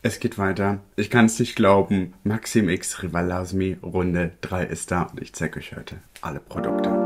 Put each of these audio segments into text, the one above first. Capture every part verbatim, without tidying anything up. Es geht weiter. Ich kann es nicht glauben. Maxim X Rival Loves Me Runde drei ist da und ich zeige euch heute alle Produkte.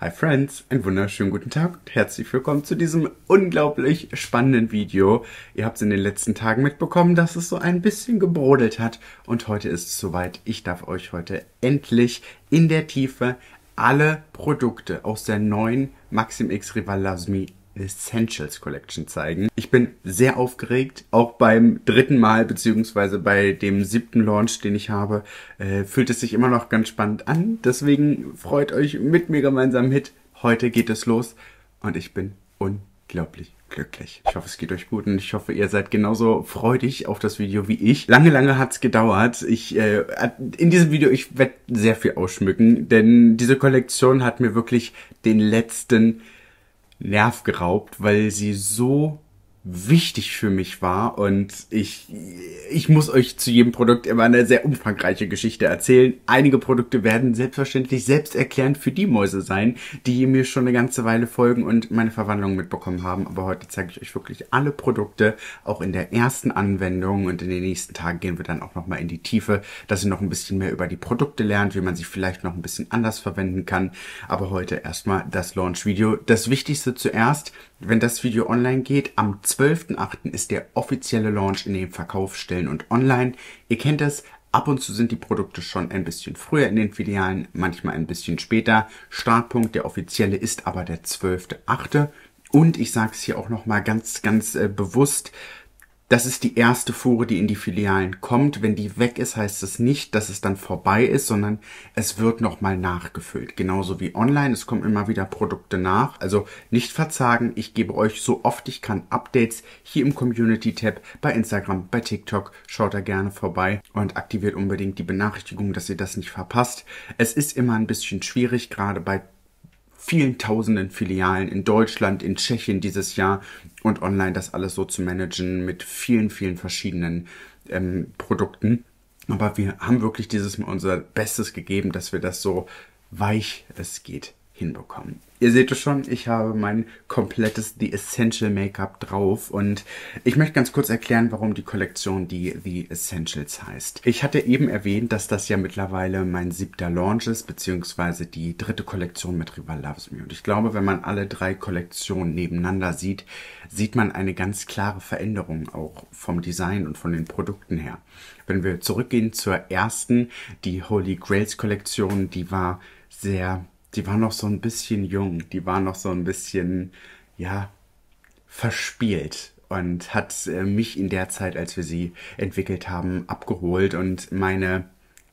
Hi Friends, einen wunderschönen guten Tag und herzlich willkommen zu diesem unglaublich spannenden Video. Ihr habt es in den letzten Tagen mitbekommen, dass es so ein bisschen gebrodelt hat und heute ist es soweit. Ich darf euch heute endlich in der Tiefe alle Produkte aus der neuen Maxim X Rival Loves Me Essentials Collection zeigen. Ich bin sehr aufgeregt, auch beim dritten Mal beziehungsweise bei dem siebten Launch, den ich habe, äh, fühlt es sich immer noch ganz spannend an. Deswegen freut euch mit mir gemeinsam mit. Heute geht es los und ich bin unglaublich glücklich. Ich hoffe, es geht euch gut und ich hoffe, ihr seid genauso freudig auf das Video wie ich. Lange, lange hat es gedauert. Ich, äh, in diesem Video, ich werde sehr viel ausschmücken, denn diese Kollektion hat mir wirklich den letzten Nerv geraubt, weil sie so wichtig für mich war und ich, ich muss euch zu jedem Produkt immer eine sehr umfangreiche Geschichte erzählen. Einige Produkte werden selbstverständlich selbsterklärend für die Mäuse sein, die mir schon eine ganze Weile folgen und meine Verwandlung mitbekommen haben. Aber heute zeige ich euch wirklich alle Produkte, auch in der ersten Anwendung, und in den nächsten Tagen gehen wir dann auch nochmal in die Tiefe, dass ihr noch ein bisschen mehr über die Produkte lernt, wie man sie vielleicht noch ein bisschen anders verwenden kann. Aber heute erstmal das Launch-Video. Das Wichtigste zuerst: wenn das Video online geht, am zwölften achten ist der offizielle Launch in den Verkaufsstellen und online. Ihr kennt es, ab und zu sind die Produkte schon ein bisschen früher in den Filialen, manchmal ein bisschen später. Startpunkt, der offizielle, ist aber der zwölfte achte Und ich sage es hier auch nochmal ganz, ganz äh, bewusst, das ist die erste Fuhre, die in die Filialen kommt. Wenn die weg ist, heißt es nicht, dass es dann vorbei ist, sondern es wird nochmal nachgefüllt. Genauso wie online, es kommen immer wieder Produkte nach. Also nicht verzagen, ich gebe euch so oft ich kann Updates hier im Community-Tab, bei Instagram, bei TikTok. Schaut da gerne vorbei und aktiviert unbedingt die Benachrichtigung, dass ihr das nicht verpasst. Es ist immer ein bisschen schwierig, gerade bei vielen tausenden Filialen in Deutschland, in Tschechien dieses Jahr und online das alles so zu managen mit vielen, vielen verschiedenen ähm, Produkten. Aber wir haben wirklich dieses Mal unser Bestes gegeben, dass wir das so weich es geht hinbekommen. Ihr seht es schon, ich habe mein komplettes The Essential Make-up drauf und ich möchte ganz kurz erklären, warum die Kollektion die The Essentials heißt. Ich hatte eben erwähnt, dass das ja mittlerweile mein siebter Launch ist, beziehungsweise die dritte Kollektion mit Rival Loves Me. Und ich glaube, wenn man alle drei Kollektionen nebeneinander sieht, sieht man eine ganz klare Veränderung auch vom Design und von den Produkten her. Wenn wir zurückgehen zur ersten, die Holy Grails Kollektion, die war sehr... Die war noch so ein bisschen jung, die war noch so ein bisschen, ja, verspielt und hat mich in der Zeit, als wir sie entwickelt haben, abgeholt und meine,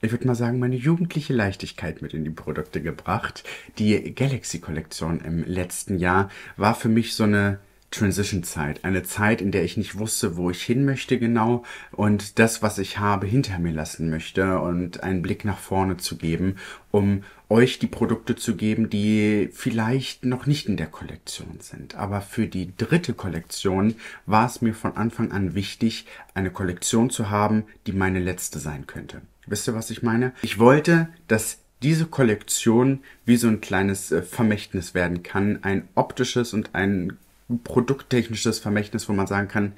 ich würde mal sagen, meine jugendliche Leichtigkeit mit in die Produkte gebracht. Die Galaxy-Kollektion im letzten Jahr war für mich so eine Transition-Zeit, eine Zeit, in der ich nicht wusste, wo ich hin möchte genau und das, was ich habe, hinter mir lassen möchte und einen Blick nach vorne zu geben, um euch die Produkte zu geben, die vielleicht noch nicht in der Kollektion sind. Aber für die dritte Kollektion war es mir von Anfang an wichtig, eine Kollektion zu haben, die meine letzte sein könnte. Wisst ihr, was ich meine? Ich wollte, dass diese Kollektion wie so ein kleines Vermächtnis werden kann, ein optisches und ein produkttechnisches Vermächtnis, wo man sagen kann,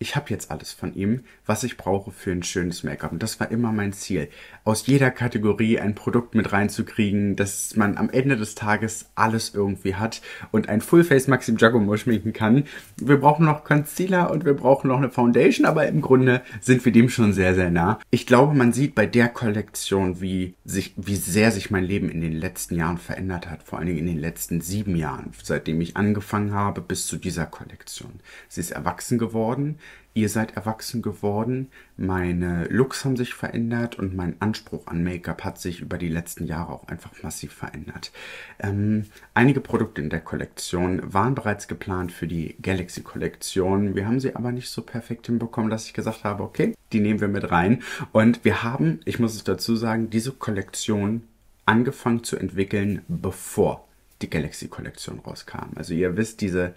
ich habe jetzt alles von ihm, was ich brauche für ein schönes Make-up. Und das war immer mein Ziel, aus jeder Kategorie ein Produkt mit reinzukriegen, dass man am Ende des Tages alles irgendwie hat und ein Full-Face Maxim Giacomo schminken kann. Wir brauchen noch Concealer und wir brauchen noch eine Foundation, aber im Grunde sind wir dem schon sehr, sehr nah. Ich glaube, man sieht bei der Kollektion, wie sich, wie sehr sich mein Leben in den letzten Jahren verändert hat, vor allen Dingen in den letzten sieben Jahren, seitdem ich angefangen habe bis zu dieser Kollektion. Sie ist erwachsen geworden. Ihr seid erwachsen geworden, meine Looks haben sich verändert und mein Anspruch an Make-up hat sich über die letzten Jahre auch einfach massiv verändert. Ähm, einige Produkte in der Kollektion waren bereits geplant für die Galaxy-Kollektion. Wir haben sie aber nicht so perfekt hinbekommen, dass ich gesagt habe, okay, die nehmen wir mit rein. Und wir haben, ich muss es dazu sagen, diese Kollektion angefangen zu entwickeln, bevor die Galaxy-Kollektion rauskam. Also ihr wisst, diese...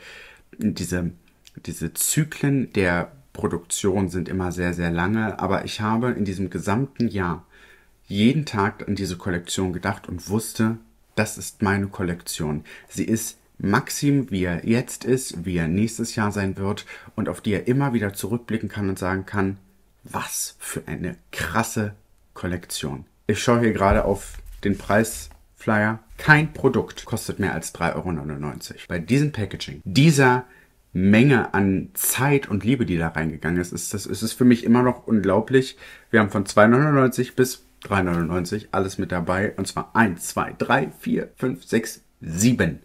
diese Diese Zyklen der Produktionen sind immer sehr, sehr lange, aber ich habe in diesem gesamten Jahr jeden Tag an diese Kollektion gedacht und wusste, das ist meine Kollektion. Sie ist Maxim, wie er jetzt ist, wie er nächstes Jahr sein wird und auf die er immer wieder zurückblicken kann und sagen kann, was für eine krasse Kollektion. Ich schaue hier gerade auf den Preisflyer. Kein Produkt kostet mehr als drei Euro neunundneunzig. Bei diesem Packaging, dieser Menge an Zeit und Liebe, die da reingegangen ist, ist das ist es für mich immer noch unglaublich. Wir haben von zwei Euro neunundneunzig bis drei Euro neunundneunzig alles mit dabei. Und zwar eins, zwei, drei, vier, fünf, sechs, sieben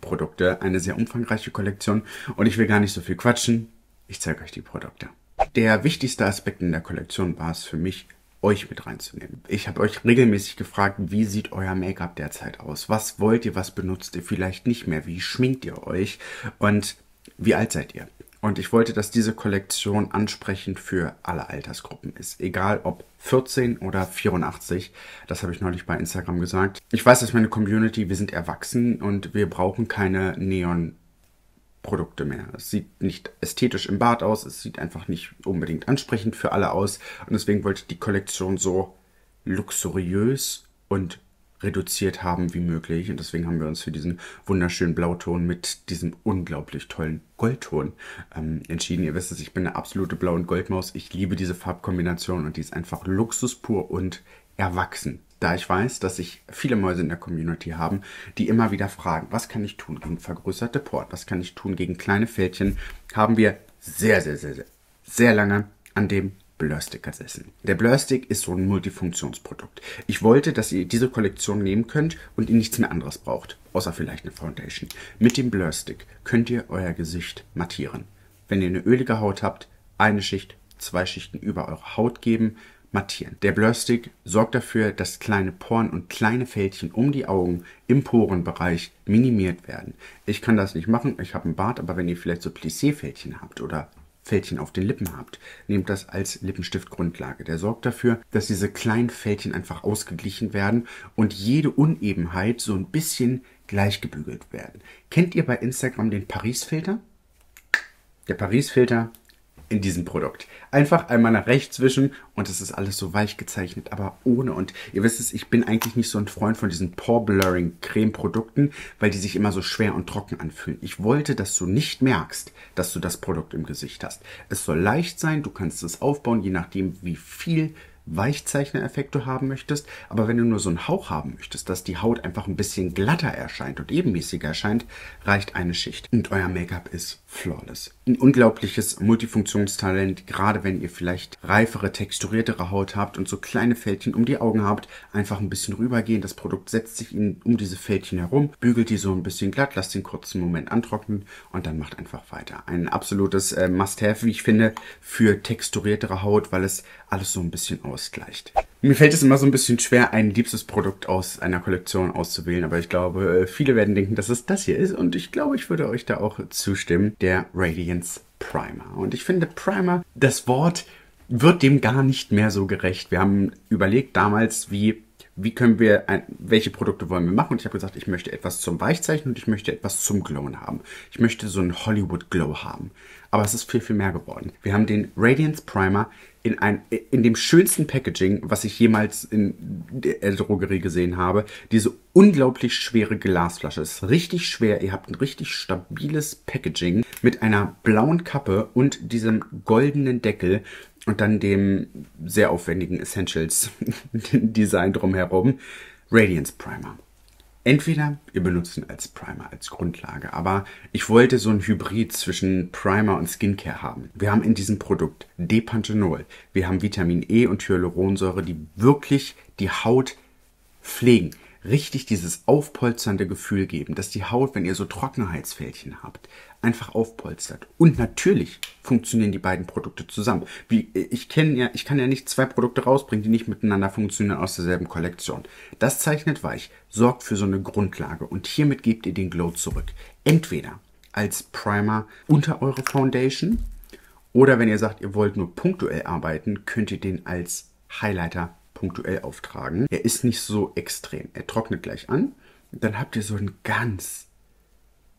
Produkte. Eine sehr umfangreiche Kollektion. Und ich will gar nicht so viel quatschen. Ich zeige euch die Produkte. Der wichtigste Aspekt in der Kollektion war es für mich, euch mit reinzunehmen. Ich habe euch regelmäßig gefragt, wie sieht euer Make-up derzeit aus? Was wollt ihr? Was benutzt ihr vielleicht nicht mehr? Wie schminkt ihr euch? Und wie alt seid ihr? Und ich wollte, dass diese Kollektion ansprechend für alle Altersgruppen ist. Egal ob vierzehn oder vierundachtzig. Das habe ich neulich bei Instagram gesagt. Ich weiß, dass meine Community, wir sind erwachsen und wir brauchen keine Neon-Produkte mehr. Es sieht nicht ästhetisch im Bad aus. Es sieht einfach nicht unbedingt ansprechend für alle aus. Und deswegen wollte ich die Kollektion so luxuriös und reduziert haben wie möglich. Und deswegen haben wir uns für diesen wunderschönen Blauton mit diesem unglaublich tollen Goldton ähm, entschieden. Ihr wisst es, ich bin eine absolute Blau- und Goldmaus. Ich liebe diese Farbkombination und die ist einfach Luxus pur und erwachsen. Da ich weiß, dass ich viele Mäuse in der Community haben, die immer wieder fragen, was kann ich tun gegen vergrößerte Poren? Was kann ich tun gegen kleine Fältchen? Haben wir sehr, sehr, sehr, sehr, sehr lange an dem Blurstick gesessen. Der Blurstick ist so ein Multifunktionsprodukt. Ich wollte, dass ihr diese Kollektion nehmen könnt und ihr nichts mehr anderes braucht, außer vielleicht eine Foundation. Mit dem Blurstick könnt ihr euer Gesicht mattieren. Wenn ihr eine ölige Haut habt, eine Schicht, zwei Schichten über eure Haut geben, mattieren. Der Blurstick sorgt dafür, dass kleine Poren und kleine Fältchen um die Augen im Porenbereich minimiert werden. Ich kann das nicht machen, ich habe einen Bart, aber wenn ihr vielleicht so Plissé-Fältchen habt oder Fältchen auf den Lippen habt, nehmt das als Lippenstiftgrundlage. Der sorgt dafür, dass diese kleinen Fältchen einfach ausgeglichen werden und jede Unebenheit so ein bisschen gleichgebügelt werden. Kennt ihr bei Instagram den Paris-Filter? Der Paris-Filter in diesem Produkt. Einfach einmal nach rechts wischen und es ist alles so weich gezeichnet, aber ohne. Und ihr wisst es, ich bin eigentlich nicht so ein Freund von diesen Pore-Blurring-Creme-Produkten, weil die sich immer so schwer und trocken anfühlen. Ich wollte, dass du nicht merkst, dass du das Produkt im Gesicht hast. Es soll leicht sein, du kannst es aufbauen, je nachdem, wie viel Weichzeichner-Effekt du haben möchtest. Aber wenn du nur so einen Hauch haben möchtest, dass die Haut einfach ein bisschen glatter erscheint und ebenmäßiger erscheint, reicht eine Schicht. Und euer Make-up ist flawless. Ein unglaubliches Multifunktionstalent, gerade wenn ihr vielleicht reifere, texturiertere Haut habt und so kleine Fältchen um die Augen habt, einfach ein bisschen rübergehen. Das Produkt setzt sich in, um diese Fältchen herum, bügelt die so ein bisschen glatt, lasst den kurzen Moment antrocknen und dann macht einfach weiter. Ein absolutes äh, Must-Have, wie ich finde, für texturiertere Haut, weil es alles so ein bisschen ausgleicht. Mir fällt es immer so ein bisschen schwer, ein liebstes Produkt aus einer Kollektion auszuwählen, aber ich glaube, viele werden denken, dass es das hier ist und ich glaube, ich würde euch da auch zustimmen. Der Radiance Primer. Und ich finde Primer, das Wort wird dem gar nicht mehr so gerecht. Wir haben überlegt damals, wie Wie können wir, welche Produkte wollen wir machen? Und ich habe gesagt, ich möchte etwas zum Weichzeichnen und ich möchte etwas zum Glowen haben. Ich möchte so einen Hollywood-Glow haben. Aber es ist viel, viel mehr geworden. Wir haben den Radiance Primer in, ein, in dem schönsten Packaging, was ich jemals in der Drogerie gesehen habe. Diese unglaublich schwere Glasflasche ist richtig schwer. Ihr habt ein richtig stabiles Packaging mit einer blauen Kappe und diesem goldenen Deckel. Und dann dem sehr aufwendigen Essentials-Design drumherum. Radiance Primer. Entweder ihr benutzt ihn als Primer, als Grundlage. Aber ich wollte so ein Hybrid zwischen Primer und Skincare haben. Wir haben in diesem Produkt D-Panthenol. Wir haben Vitamin E und Hyaluronsäure, die wirklich die Haut pflegen. Richtig dieses aufpolsternde Gefühl geben, dass die Haut, wenn ihr so Trockenheitsfältchen habt, einfach aufpolstert. Und natürlich funktionieren die beiden Produkte zusammen. Wie, ich kenne ja, ich kann ja nicht zwei Produkte rausbringen, die nicht miteinander funktionieren aus derselben Kollektion. Das zeichnet weich, sorgt für so eine Grundlage und hiermit gebt ihr den Glow zurück. Entweder als Primer unter eure Foundation oder wenn ihr sagt, ihr wollt nur punktuell arbeiten, könnt ihr den als Highlighter punktuell auftragen. Er ist nicht so extrem. Er trocknet gleich an. Dann habt ihr so einen ganz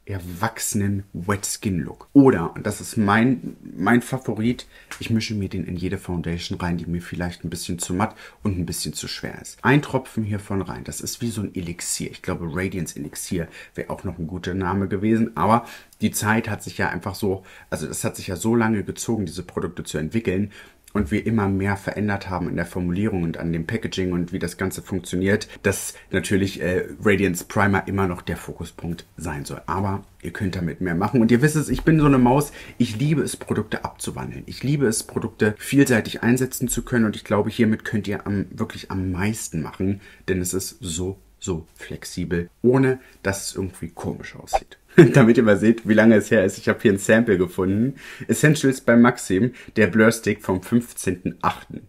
erwachsenen Wet Skin Look. Oder, und das ist mein, mein Favorit, ich mische mir den in jede Foundation rein, die mir vielleicht ein bisschen zu matt und ein bisschen zu schwer ist. Ein Tropfen hiervon rein, das ist wie so ein Elixier. Ich glaube, Radiance Elixier wäre auch noch ein guter Name gewesen, aber die Zeit hat sich ja einfach so, also das hat sich ja so lange gezogen, diese Produkte zu entwickeln, und wir immer mehr verändert haben in der Formulierung und an dem Packaging und wie das Ganze funktioniert, dass natürlich äh, Radiance Primer immer noch der Fokuspunkt sein soll. Aber ihr könnt damit mehr machen. Und ihr wisst es, ich bin so eine Maus, ich liebe es, Produkte abzuwandeln. Ich liebe es, Produkte vielseitig einsetzen zu können. Und ich glaube, hiermit könnt ihr am, wirklich am meisten machen, denn es ist so, so flexibel, ohne dass es irgendwie komisch aussieht. Damit ihr mal seht, wie lange es her ist. Ich habe hier ein Sample gefunden. Essentials bei Maxim, der Blurstick vom fünfzehnten achten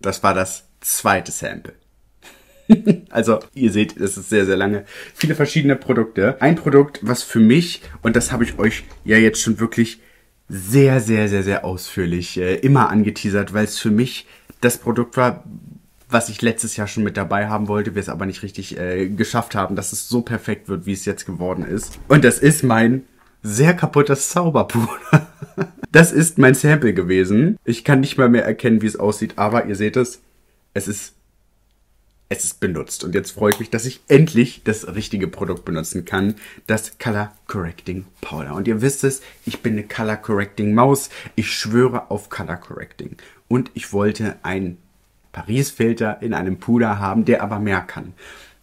Das war das zweite Sample. Also, ihr seht, das ist sehr, sehr lange. Viele verschiedene Produkte. Ein Produkt, was für mich, und das habe ich euch ja jetzt schon wirklich sehr, sehr, sehr, sehr ausführlich äh, immer angeteasert, weil es für mich das Produkt war, was ich letztes Jahr schon mit dabei haben wollte, wir es aber nicht richtig äh, geschafft haben, dass es so perfekt wird, wie es jetzt geworden ist. Und das ist mein sehr kaputtes Zauberpuder. Das ist mein Sample gewesen. Ich kann nicht mal mehr erkennen, wie es aussieht, aber ihr seht es, es ist, es ist benutzt. Und jetzt freue ich mich, dass ich endlich das richtige Produkt benutzen kann, das Color Correcting Powder. Und ihr wisst es, ich bin eine Color Correcting Maus. Ich schwöre auf Color Correcting. Und ich wollte ein Paris-Filter in einem Puder haben, der aber mehr kann.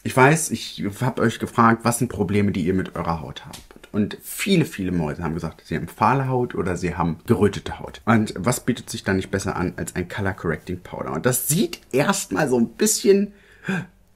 Ich weiß, ich habe euch gefragt, was sind Probleme, die ihr mit eurer Haut habt. Und viele, viele Mäuse haben gesagt, sie haben fahle Haut oder sie haben gerötete Haut. Und was bietet sich da nicht besser an als ein Color Correcting Powder? Und das sieht erstmal so ein bisschen,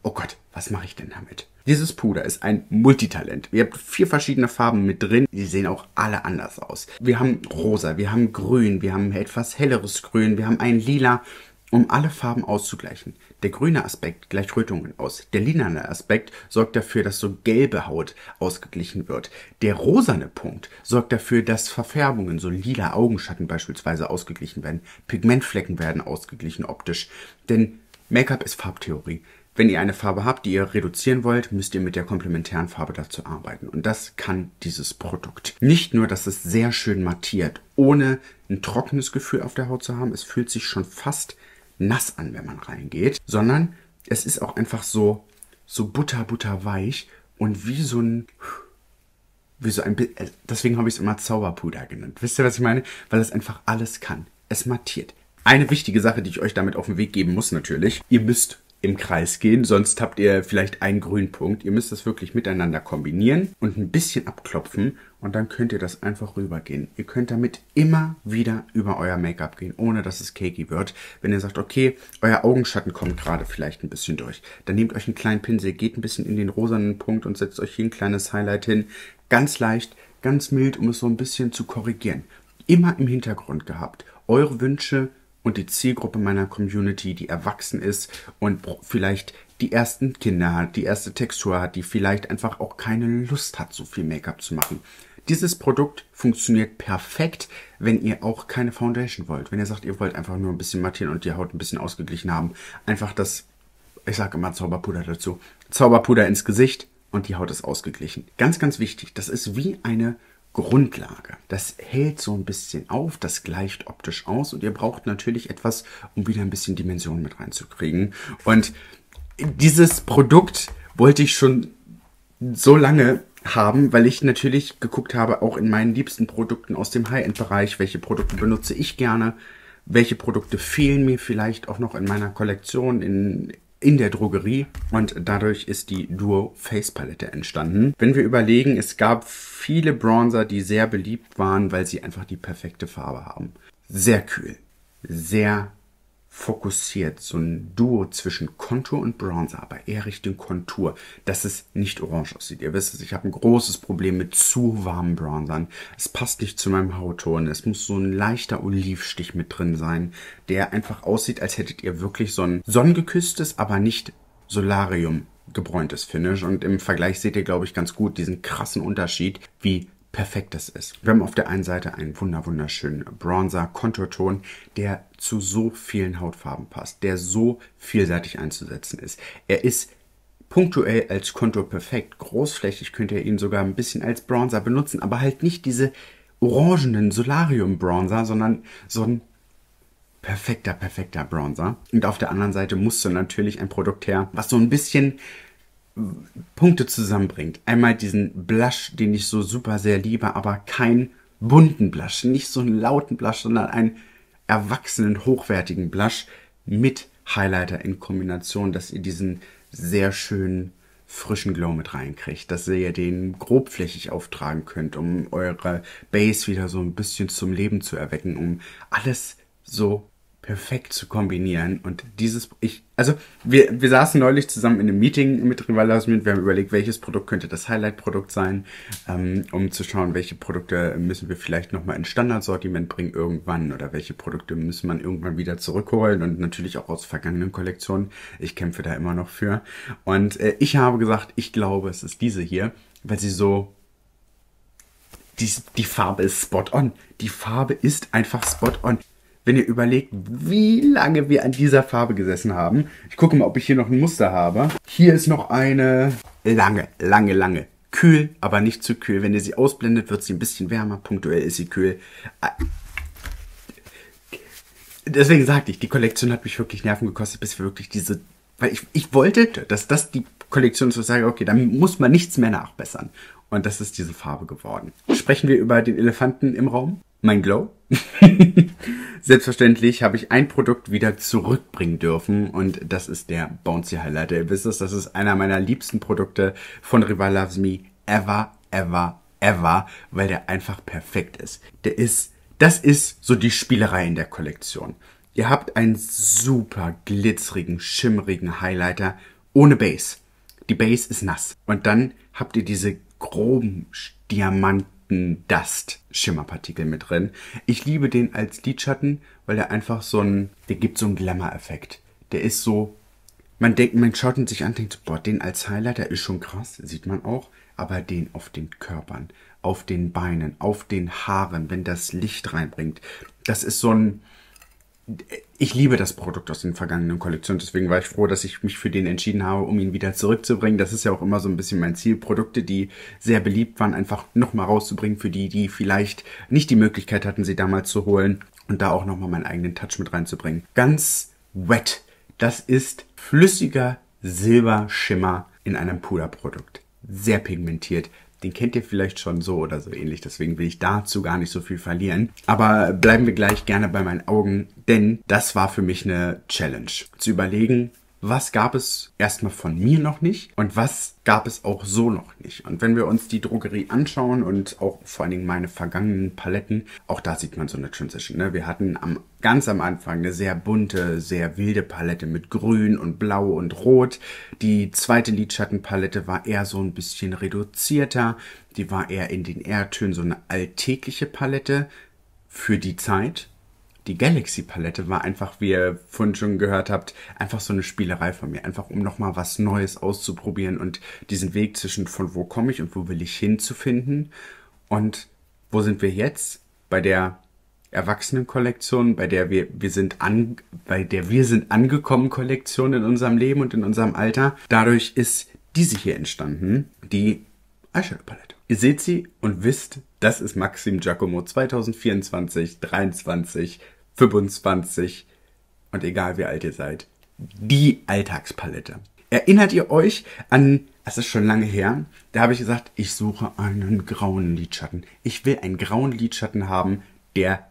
oh Gott, was mache ich denn damit? Dieses Puder ist ein Multitalent. Ihr habt vier verschiedene Farben mit drin. Die sehen auch alle anders aus. Wir haben rosa, wir haben grün, wir haben etwas helleres Grün, wir haben ein lila. Um alle Farben auszugleichen. Der grüne Aspekt gleicht Rötungen aus. Der lilane Aspekt sorgt dafür, dass so gelbe Haut ausgeglichen wird. Der rosane Punkt sorgt dafür, dass Verfärbungen, so lila Augenschatten beispielsweise, ausgeglichen werden. Pigmentflecken werden ausgeglichen optisch. Denn Make-up ist Farbtheorie. Wenn ihr eine Farbe habt, die ihr reduzieren wollt, müsst ihr mit der komplementären Farbe dazu arbeiten. Und das kann dieses Produkt. Nicht nur, dass es sehr schön mattiert, ohne ein trockenes Gefühl auf der Haut zu haben. Es fühlt sich schon fast nass an, wenn man reingeht, sondern es ist auch einfach so, so butter, butter weich und wie so ein, wie so ein, deswegen habe ich es immer Zauberpuder genannt. Wisst ihr, was ich meine? Weil es einfach alles kann. Es mattiert. Eine wichtige Sache, die ich euch damit auf den Weg geben muss natürlich, ihr müsst im Kreis gehen, sonst habt ihr vielleicht einen Grünpunkt. Ihr müsst das wirklich miteinander kombinieren und ein bisschen abklopfen und dann könnt ihr das einfach rübergehen. Ihr könnt damit immer wieder über euer Make-up gehen, ohne dass es cakey wird. Wenn ihr sagt, okay, euer Augenschatten kommt gerade vielleicht ein bisschen durch, dann nehmt euch einen kleinen Pinsel, geht ein bisschen in den rosanen Punkt und setzt euch hier ein kleines Highlight hin. Ganz leicht, ganz mild, um es so ein bisschen zu korrigieren. Immer im Hintergrund gehabt. Eure Wünsche und die Zielgruppe meiner Community, die erwachsen ist und vielleicht die ersten Kinder hat, die erste Textur hat, die vielleicht einfach auch keine Lust hat, so viel Make-up zu machen. Dieses Produkt funktioniert perfekt, wenn ihr auch keine Foundation wollt. Wenn ihr sagt, ihr wollt einfach nur ein bisschen mattieren und die Haut ein bisschen ausgeglichen haben. Einfach das, ich sage immer Zauberpuder dazu, Zauberpuder ins Gesicht und die Haut ist ausgeglichen. Ganz, ganz wichtig, das ist wie eine Grundlage. Das hält so ein bisschen auf, das gleicht optisch aus und ihr braucht natürlich etwas, um wieder ein bisschen Dimension mit reinzukriegen. Und dieses Produkt wollte ich schon so lange haben, weil ich natürlich geguckt habe, auch in meinen liebsten Produkten aus dem High-End-Bereich, welche Produkte benutze ich gerne, welche Produkte fehlen mir vielleicht auch noch in meiner Kollektion, in in der Drogerie, und dadurch ist die Duo Face Palette entstanden. Wenn wir überlegen, es gab viele Bronzer, die sehr beliebt waren, weil sie einfach die perfekte Farbe haben. Sehr kühl, sehr fokussiert, so ein Duo zwischen Kontur und Bronzer, aber eher Richtung Kontur, dass es nicht orange aussieht. Ihr wisst es, ich habe ein großes Problem mit zu warmen Bronzern. Es passt nicht zu meinem Hautton. Es muss so ein leichter Olivstich mit drin sein, der einfach aussieht, als hättet ihr wirklich so ein sonnengeküsstes, aber nicht Solarium gebräuntes Finish. Und im Vergleich seht ihr, glaube ich, ganz gut diesen krassen Unterschied, wie perfekt das ist. Wir haben auf der einen Seite einen wunder wunderschönen Bronzer-Konturton, der zu so vielen Hautfarben passt, der so vielseitig einzusetzen ist. Er ist punktuell als Kontur perfekt. Großflächig könnt ihr ihn sogar ein bisschen als Bronzer benutzen, aber halt nicht diese orangenen Solarium-Bronzer, sondern so ein perfekter, perfekter Bronzer. Und auf der anderen Seite musste natürlich ein Produkt her, was so ein bisschen Punkte zusammenbringt. Einmal diesen Blush, den ich so super sehr liebe, aber kein bunten Blush, nicht so einen lauten Blush, sondern einen erwachsenen, hochwertigen Blush mit Highlighter in Kombination, dass ihr diesen sehr schönen, frischen Glow mit reinkriegt, dass ihr den grobflächig auftragen könnt, um eure Base wieder so ein bisschen zum Leben zu erwecken, um alles so perfekt zu kombinieren. Und dieses, ich, also wir, wir saßen neulich zusammen in einem Meeting mit Rival Loves Me, wir haben überlegt, welches Produkt könnte das Highlight-Produkt sein, ähm, um zu schauen, welche Produkte müssen wir vielleicht nochmal ins Standardsortiment bringen irgendwann oder welche Produkte müssen man irgendwann wieder zurückholen und natürlich auch aus vergangenen Kollektionen. Ich kämpfe da immer noch für. Und äh, ich habe gesagt, ich glaube, es ist diese hier, weil sie so, die, die Farbe ist spot on. Die Farbe ist einfach spot on. Wenn ihr überlegt, wie lange wir an dieser Farbe gesessen haben. Ich gucke mal, ob ich hier noch ein Muster habe. Hier ist noch eine lange, lange, lange. Kühl, aber nicht zu kühl. Wenn ihr sie ausblendet, wird sie ein bisschen wärmer. Punktuell ist sie kühl. Deswegen sagte ich, die Kollektion hat mich wirklich Nerven gekostet, bis wir wirklich diese... Weil ich, ich wollte, dass das die Kollektion ist, wo ich sage, okay, dann muss man nichts mehr nachbessern. Und das ist diese Farbe geworden. Sprechen wir über den Elefanten im Raum. Mein Glow. Selbstverständlich habe ich ein Produkt wieder zurückbringen dürfen und das ist der Bouncy Highlighter. Ihr wisst es, das ist einer meiner liebsten Produkte von Rival Loves Me ever, ever, ever, weil der einfach perfekt ist. Der ist, das ist so die Spielerei in der Kollektion. Ihr habt einen super glitzerigen, schimmerigen Highlighter ohne Base. Die Base ist nass und dann habt ihr diese groben Diamanten. Dust Schimmerpartikel mit drin. Ich liebe den als Lidschatten, weil der einfach so ein, der gibt so einen Glamour-Effekt. Der ist so, man denkt, man schaut ihn sich an, denkt, boah, den als Highlighter ist schon krass, sieht man auch, aber den auf den Körpern, auf den Beinen, auf den Haaren, wenn das Licht reinbringt. Das ist so ein, ich liebe das Produkt aus den vergangenen Kollektionen, deswegen war ich froh, dass ich mich für den entschieden habe, um ihn wieder zurückzubringen. Das ist ja auch immer so ein bisschen mein Ziel, Produkte, die sehr beliebt waren, einfach nochmal rauszubringen für die, die vielleicht nicht die Möglichkeit hatten, sie damals zu holen und da auch nochmal meinen eigenen Touch mit reinzubringen. Ganz Wet, das ist flüssiger Silberschimmer in einem Puderprodukt, sehr pigmentiert. Den kennt ihr vielleicht schon so oder so ähnlich, deswegen will ich dazu gar nicht so viel verlieren. Aber bleiben wir gleich gerne bei meinen Augen, denn das war für mich eine Challenge. Zu überlegen, was gab es erstmal von mir noch nicht und was gab es auch so noch nicht. Und wenn wir uns die Drogerie anschauen und auch vor allen Dingen meine vergangenen Paletten, auch da sieht man so eine Transition. Ne? Wir hatten am, ganz am Anfang eine sehr bunte, sehr wilde Palette mit Grün und Blau und Rot. Die zweite Lidschattenpalette war eher so ein bisschen reduzierter. Die war eher in den Erdtönen so eine alltägliche Palette für die Zeit. Die Galaxy-Palette war einfach, wie ihr vorhin schon gehört habt, einfach so eine Spielerei von mir. Einfach, um nochmal was Neues auszuprobieren und diesen Weg zwischen von wo komme ich und wo will ich hin zu finden. Und wo sind wir jetzt? Bei der Erwachsenen-Kollektion, bei der wir, wir sind an, bei der wir sind angekommen Kollektion in unserem Leben und in unserem Alter. Dadurch ist diese hier entstanden, die Eyeshadow-Palette. Ihr seht sie und wisst, das ist Maxim Giacomo zwanzig vierundzwanzig, dreiundzwanzig, fünfundzwanzig und egal wie alt ihr seid, die Alltagspalette. Erinnert ihr euch an, das ist schon lange her, da habe ich gesagt, ich suche einen grauen Lidschatten. Ich will einen grauen Lidschatten haben, der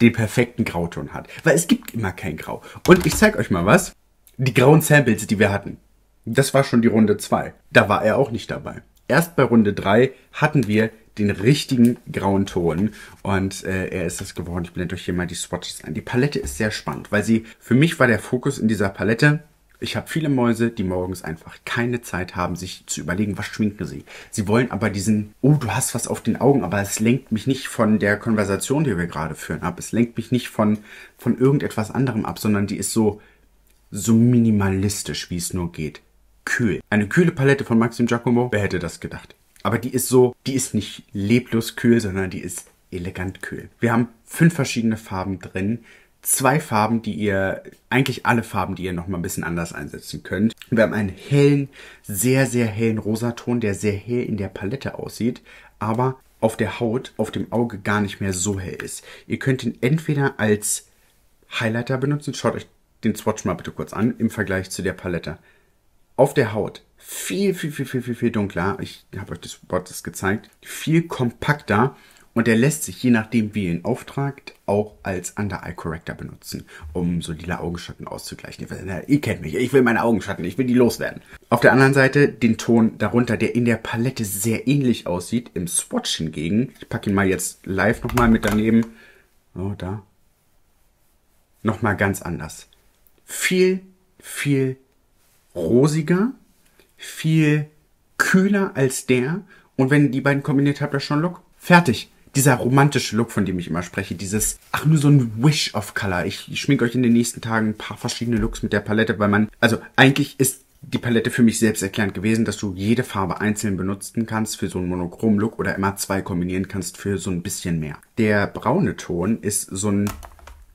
den perfekten Grauton hat. Weil es gibt immer kein Grau. Und ich zeige euch mal was. Die grauen Samples, die wir hatten, das war schon die Runde zwei. Da war er auch nicht dabei. Erst bei Runde drei hatten wir den richtigen grauen Ton und äh, er ist das geworden. Ich blende euch hier mal die Swatches ein. Die Palette ist sehr spannend, weil sie, für mich war der Fokus in dieser Palette, ich habe viele Mäuse, die morgens einfach keine Zeit haben, sich zu überlegen, was schminken sie. Sie wollen aber diesen, oh, du hast was auf den Augen, aber es lenkt mich nicht von der Konversation, die wir gerade führen, ab. Es lenkt mich nicht von, von irgendetwas anderem ab, sondern die ist so, so minimalistisch, wie es nur geht. Kühl. Eine kühle Palette von Maxim Giacomo, wer hätte das gedacht? Aber die ist so, die ist nicht leblos kühl, sondern die ist elegant kühl. Wir haben fünf verschiedene Farben drin. zwei Farben, die ihr, eigentlich alle Farben, die ihr nochmal ein bisschen anders einsetzen könnt. Wir haben einen hellen, sehr, sehr hellen Rosaton, der sehr hell in der Palette aussieht, aber auf der Haut, auf dem Auge gar nicht mehr so hell ist. Ihr könnt ihn entweder als Highlighter benutzen, schaut euch den Swatch mal bitte kurz an, im Vergleich zu der Palette. Auf der Haut viel, viel, viel, viel, viel, viel dunkler. Ich habe euch das Swatches gezeigt. Viel kompakter. Und der lässt sich, je nachdem wie ihr ihn auftragt, auch als Under-Eye-Corrector benutzen, um so lila Augenschatten auszugleichen. Ihr, ihr kennt mich, ich will meine Augenschatten, ich will die loswerden. Auf der anderen Seite den Ton darunter, der in der Palette sehr ähnlich aussieht, im Swatch hingegen. Ich packe ihn mal jetzt live nochmal mit daneben. Oh, da. Nochmal ganz anders. Viel, viel rosiger, viel kühler als der. Und wenn ihr die beiden kombiniert habt, habt ihr schon einen Look. Fertig. Dieser romantische Look, von dem ich immer spreche, dieses, ach, nur so ein Wish of Color. Ich, ich schminke euch in den nächsten Tagen ein paar verschiedene Looks mit der Palette, weil man, also eigentlich ist die Palette für mich selbsterklärend gewesen, dass du jede Farbe einzeln benutzen kannst für so einen monochromen Look oder immer zwei kombinieren kannst für so ein bisschen mehr. Der braune Ton ist so ein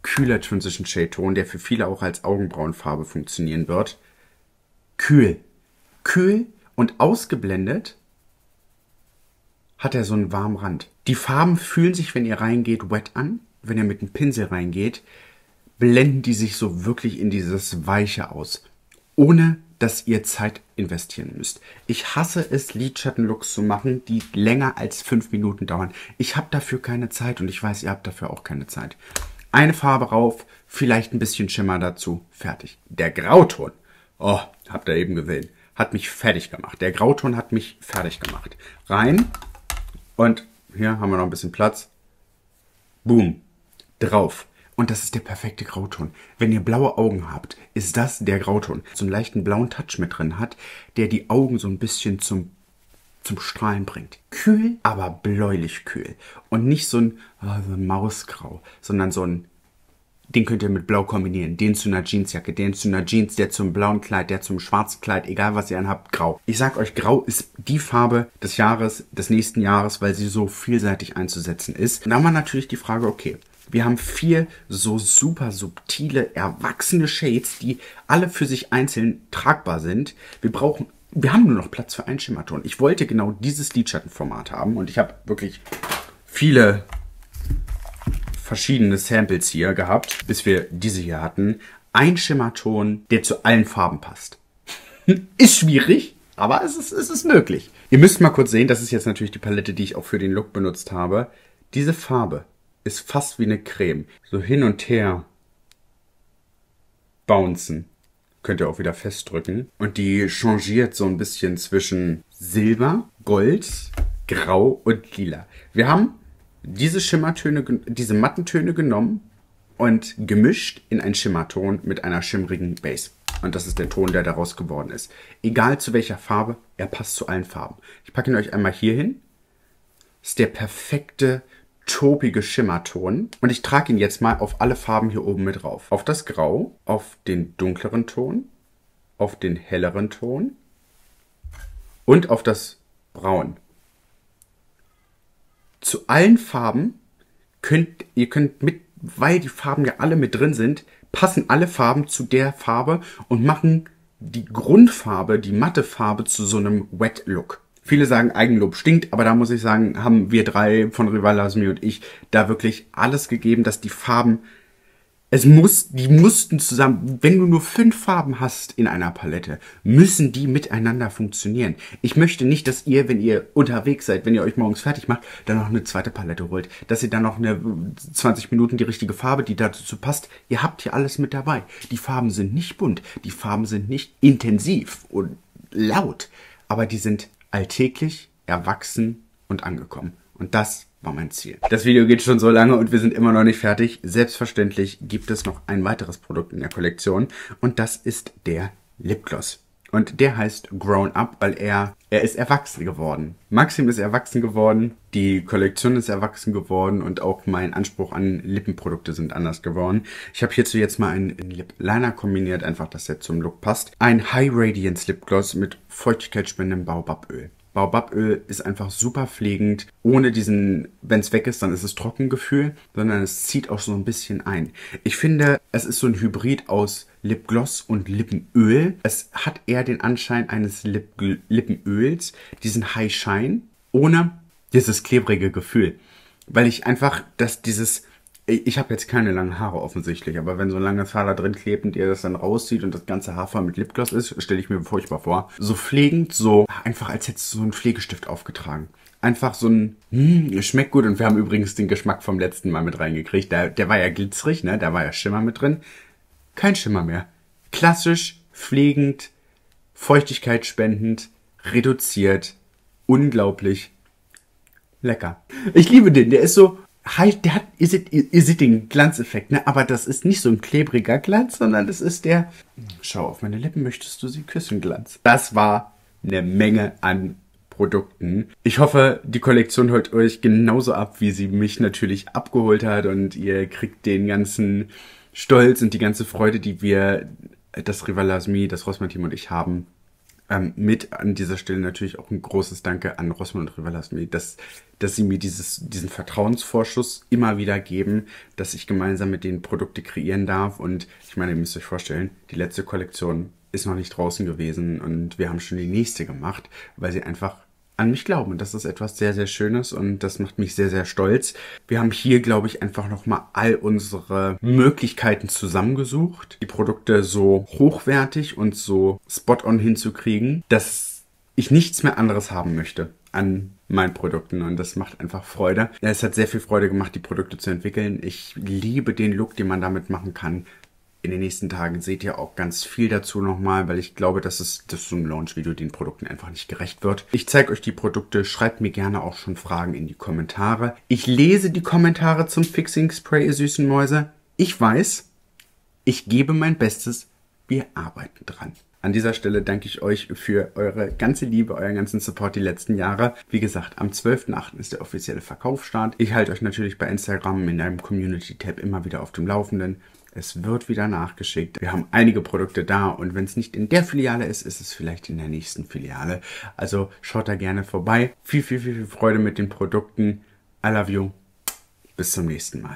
kühler Transition Shade Ton, der für viele auch als Augenbrauenfarbe funktionieren wird. Kühl. Kühl und ausgeblendet hat er so einen warmen Rand. Die Farben fühlen sich, wenn ihr reingeht, wet an. Wenn ihr mit dem Pinsel reingeht, blenden die sich so wirklich in dieses Weiche aus. Ohne, dass ihr Zeit investieren müsst. Ich hasse es, Lidschattenlooks zu machen, die länger als fünf Minuten dauern. Ich habe dafür keine Zeit und ich weiß, ihr habt dafür auch keine Zeit. Eine Farbe rauf, vielleicht ein bisschen Schimmer dazu, fertig. Der Grauton, oh, habt ihr eben gesehen, hat mich fertig gemacht. Der Grauton hat mich fertig gemacht. Rein. Und hier haben wir noch ein bisschen Platz. Boom. Drauf. Und das ist der perfekte Grauton. Wenn ihr blaue Augen habt, ist das der Grauton. So einen leichten blauen Touch mit drin hat, der die Augen so ein bisschen zum, zum Strahlen bringt. Kühl, aber bläulich kühl. Und nicht so ein oh, Mausgrau, sondern so ein, den könnt ihr mit Blau kombinieren. Den zu einer Jeansjacke, den zu einer Jeans, der zum blauen Kleid, der zum schwarzen Kleid, egal was ihr anhabt, Grau. Ich sag euch, Grau ist die Farbe des Jahres, des nächsten Jahres, weil sie so vielseitig einzusetzen ist. Und da haben wir natürlich die Frage, okay, wir haben vier so super subtile, erwachsene Shades, die alle für sich einzeln tragbar sind. Wir brauchen, wir haben nur noch Platz für einen Schimmerton. Ich wollte genau dieses Lidschattenformat haben und ich habe wirklich viele verschiedene Samples hier gehabt, bis wir diese hier hatten. Ein Schimmerton, der zu allen Farben passt. Ist schwierig, aber es ist, es ist möglich. Ihr müsst mal kurz sehen, das ist jetzt natürlich die Palette, die ich auch für den Look benutzt habe. Diese Farbe ist fast wie eine Creme. So hin und her bouncen. Könnt ihr auch wieder festdrücken. Und die changiert so ein bisschen zwischen Silber, Gold, Grau und Lila. Wir haben diese Schimmertöne, diese matten Töne genommen und gemischt in einen Schimmerton mit einer schimmrigen Base. Und das ist der Ton, der daraus geworden ist. Egal zu welcher Farbe, er passt zu allen Farben. Ich packe ihn euch einmal hier hin. Ist der perfekte, taupige Schimmerton. Und ich trage ihn jetzt mal auf alle Farben hier oben mit drauf. Auf das Grau, auf den dunkleren Ton, auf den helleren Ton und auf das Braun. Zu allen Farben könnt, ihr könnt mit, weil die Farben ja alle mit drin sind, passen alle Farben zu der Farbe und machen die Grundfarbe, die matte Farbe zu so einem Wet-Look. Viele sagen, Eigenlob stinkt, aber da muss ich sagen, haben wir drei von Rival Loves Me und ich da wirklich alles gegeben, dass die Farben, es muss, die mussten zusammen, wenn du nur fünf Farben hast in einer Palette, müssen die miteinander funktionieren. Ich möchte nicht, dass ihr, wenn ihr unterwegs seid, wenn ihr euch morgens fertig macht, dann noch eine zweite Palette holt. Dass ihr dann noch eine zwanzig Minuten die richtige Farbe, die dazu passt. Ihr habt hier alles mit dabei. Die Farben sind nicht bunt, die Farben sind nicht intensiv und laut, aber die sind alltäglich, erwachsen und angekommen. Und das war mein Ziel. Das Video geht schon so lange und wir sind immer noch nicht fertig. Selbstverständlich gibt es noch ein weiteres Produkt in der Kollektion und das ist der Lipgloss. Und der heißt Grown Up, weil er, er ist erwachsen geworden. Maxim ist erwachsen geworden, die Kollektion ist erwachsen geworden und auch mein Anspruch an Lippenprodukte sind anders geworden. Ich habe hierzu jetzt mal einen Lip Liner kombiniert, einfach, dass der zum Look passt. Ein High Radiance Lipgloss mit feuchtigkeitsspendendem Baobaböl. Baobaböl ist einfach super pflegend, ohne diesen, wenn es weg ist, dann ist es Trockengefühl, sondern es zieht auch so ein bisschen ein. Ich finde, es ist so ein Hybrid aus Lipgloss und Lippenöl. Es hat eher den Anschein eines Lip Lippenöls, diesen High Shine, ohne dieses klebrige Gefühl, weil ich einfach, dass dieses... Ich habe jetzt keine langen Haare offensichtlich, aber wenn so ein langes Haar da drin klebt und ihr das dann rauszieht und das ganze Haar voll mit Lipgloss ist, stelle ich mir furchtbar vor. So pflegend, so einfach, als hättest du so einen Pflegestift aufgetragen. Einfach so ein, hm, schmeckt gut. Und wir haben übrigens den Geschmack vom letzten Mal mit reingekriegt. Der, der war ja glitzerig, ne? Da war ja Schimmer mit drin. Kein Schimmer mehr. Klassisch, pflegend, Feuchtigkeit spendend, reduziert, unglaublich lecker. Ich liebe den, der ist so... Halt, der hat, ihr seht, ihr seht den Glanzeffekt, ne? Aber das ist nicht so ein klebriger Glanz, sondern das ist der, schau auf meine Lippen, möchtest du sie küssen, Glanz. Das war eine Menge an Produkten. Ich hoffe, die Kollektion holt euch genauso ab, wie sie mich natürlich abgeholt hat, und ihr kriegt den ganzen Stolz und die ganze Freude, die wir, das Rival Loves Me, das Rossmann-Team und ich haben. Ähm, mit an dieser Stelle natürlich auch ein großes Danke an Rossmann und Rival Loves Me, dass, dass sie mir dieses, diesen Vertrauensvorschuss immer wieder geben, dass ich gemeinsam mit denen Produkte kreieren darf. Und ich meine, ihr müsst euch vorstellen, die letzte Kollektion ist noch nicht draußen gewesen und wir haben schon die nächste gemacht, weil sie einfach an mich glauben. Und das ist etwas sehr, sehr Schönes und das macht mich sehr, sehr stolz. Wir haben hier, glaube ich, einfach nochmal all unsere Möglichkeiten zusammengesucht, die Produkte so hochwertig und so spot-on hinzukriegen, dass ich nichts mehr anderes haben möchte an meinen Produkten, und das macht einfach Freude. Ja, es hat sehr viel Freude gemacht, die Produkte zu entwickeln. Ich liebe den Look, den man damit machen kann. In den nächsten Tagen seht ihr auch ganz viel dazu nochmal, weil ich glaube, dass es das so ein Launch-Video den Produkten einfach nicht gerecht wird. Ich zeige euch die Produkte, schreibt mir gerne auch schon Fragen in die Kommentare. Ich lese die Kommentare zum Fixing Spray, ihr süßen Mäuse. Ich weiß, ich gebe mein Bestes, wir arbeiten dran. An dieser Stelle danke ich euch für eure ganze Liebe, euren ganzen Support die letzten Jahre. Wie gesagt, am zwölften achten ist der offizielle Verkaufsstart. Ich halte euch natürlich bei Instagram in einem Community-Tab immer wieder auf dem Laufenden. Es wird wieder nachgeschickt. Wir haben einige Produkte da und wenn es nicht in der Filiale ist, ist es vielleicht in der nächsten Filiale. Also schaut da gerne vorbei. Viel, viel, viel, viel Freude mit den Produkten. I love you. Bis zum nächsten Mal.